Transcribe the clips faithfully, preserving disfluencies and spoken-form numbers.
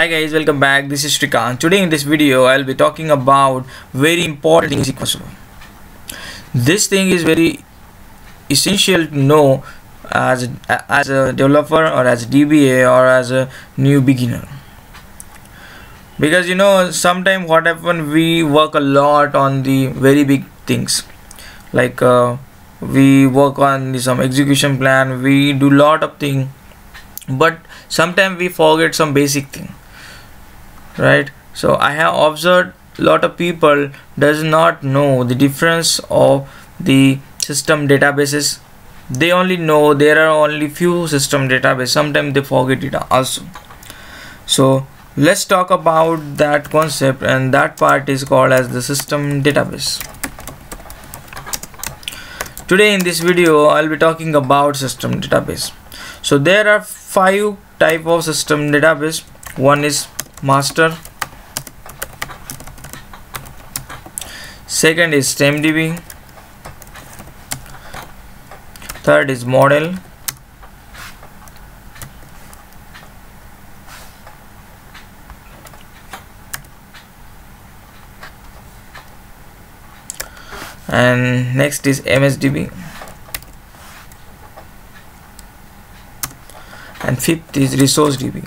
Hi guys, welcome back. This is Srikanth. Today in this video I'll be talking about very important things equals to. This thing is very essential to know as a, as a developer or as a D B A or as a new beginner, because you know sometimes what happens, we work a lot on the very big things, like uh, we work on some execution plan, we do lot of things, but sometimes we forget some basic thing, right? So I have observed lot of people does not know the difference of the system databases. They only know there are only few system databases. Sometimes they forget it also. So let's talk about that concept, and that part is called as the system database. Today in this video I'll be talking about system database. So there are five type of system database. One is master, second is TempDB, third is model, and next is M S D B, and fifth is Resource D B.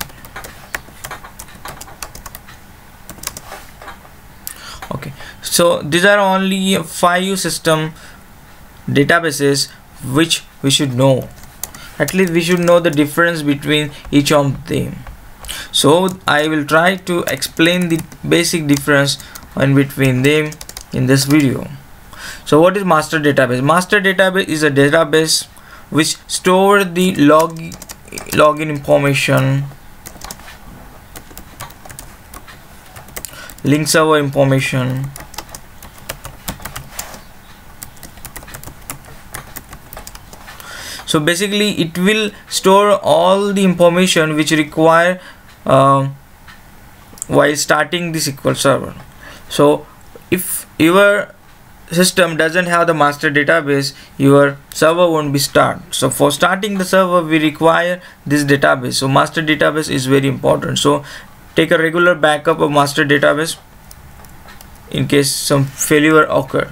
Okay, so these are only five system databases which we should know. At least we should know the difference between each of them. So I will try to explain the basic difference in between them in this video. So what is master database? Master database is a database which stores the log login information, link server information, so basically it will store all the information which require uh, while starting the S Q L server. So if your system doesn't have the master database, your server won't be start. So for starting the server we require this database. So master database is very important. So take a regular backup of master database in case some failure occur.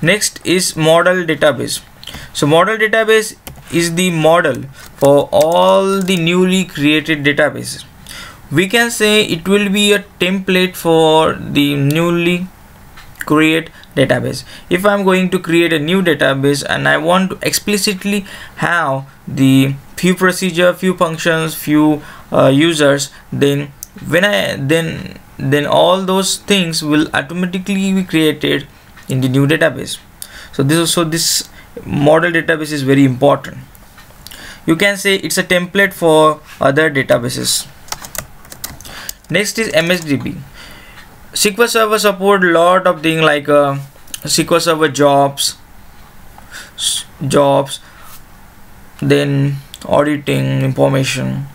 Next is model database. So model database is the model for all the newly created databases. We can say it will be a template for the newly create database. If I'm going to create a new database and I want to explicitly have the few procedure, few functions, few uh, users, then when I then then all those things will automatically be created in the new database. So this so this model database is very important. You can say it's a template for other databases. Next is M S D B. S Q L Server support lot of things like uh, S Q L Server jobs, jobs, then auditing information,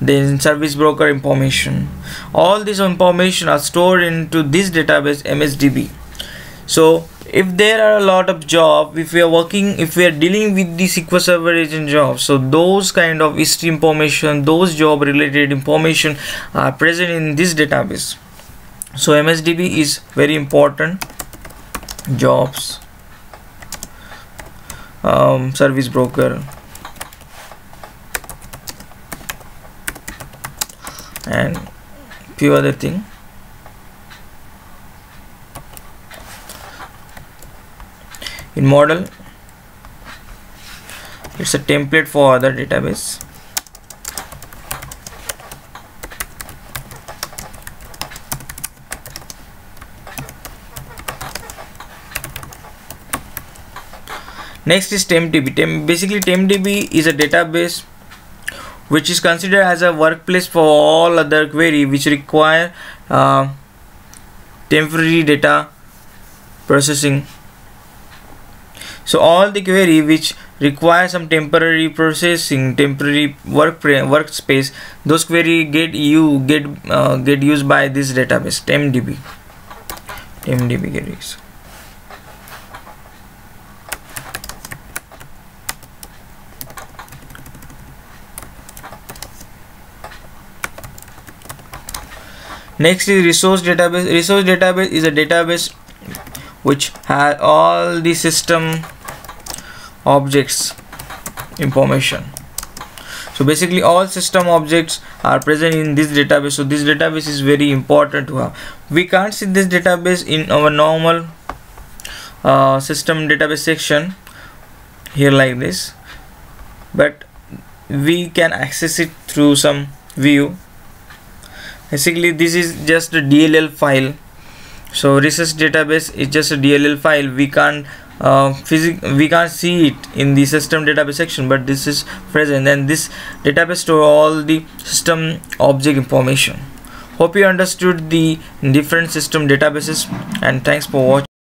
then service broker information. All this information are stored into this database M S D B. So if there are a lot of jobs, if we are working, if we are dealing with the S Q L Server Agent jobs, so those kind of history information, those job related information are present in this database. So M S D B is very important. Jobs, um, service broker, and few other thing. In model, it's a template for other database. Next is TempDB. Temp, basically TempDB is a database which is considered as a workplace for all other query which require uh, temporary data processing. So all the query which require some temporary processing, temporary work workspace, those query get you get uh, get used by this database TempDB. TempDB queries. Next is resource database. Resource database is a database which has all the system objects information. So basically all system objects are present in this database. So this database is very important to have. We can't see this database in our normal uh, system database section here like this, but we can access it through some view. Basically this is just a D L L file. So resource database is just a D L L file. We can't uh, physic we can't see it in the system database section, but this is present, and this database store all the system object information. Hope you understood the different system databases, and thanks for watching.